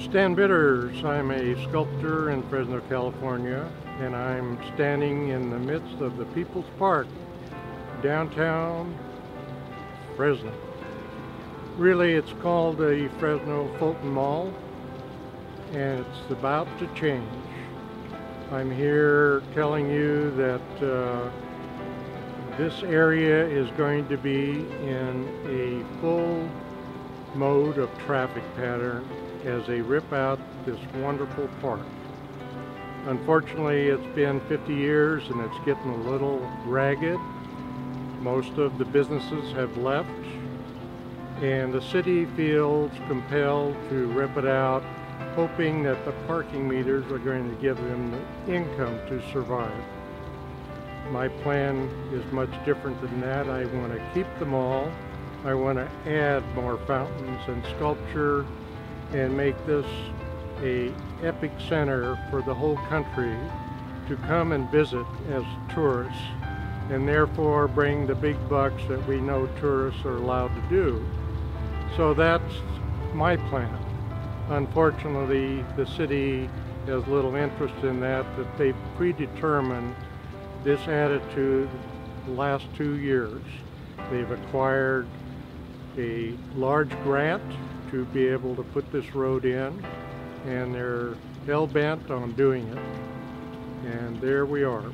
Stan Bitters. I'm a sculptor in Fresno, California, and I'm standing in the midst of the People's Park, downtown Fresno. Really, it's called the Fresno Fulton Mall, and it's about to change. I'm here telling you that this area is going to be in a full mode of traffic pattern as they rip out this wonderful park. Unfortunately, it's been 50 years and it's getting a little ragged. Most of the businesses have left and the city feels compelled to rip it out, hoping that the parking meters are going to give them the income to survive. My plan is much different than that. I want to keep them all. I want to add more fountains and sculpture and make this an epic center for the whole country to come and visit as tourists, and therefore bring the big bucks that we know tourists are allowed to do. So that's my plan. Unfortunately, the city has little interest in that they've predetermined this attitude the last 2 years. They've acquired a large grant to be able to put this road in, and they're hell-bent on doing it. And there we are.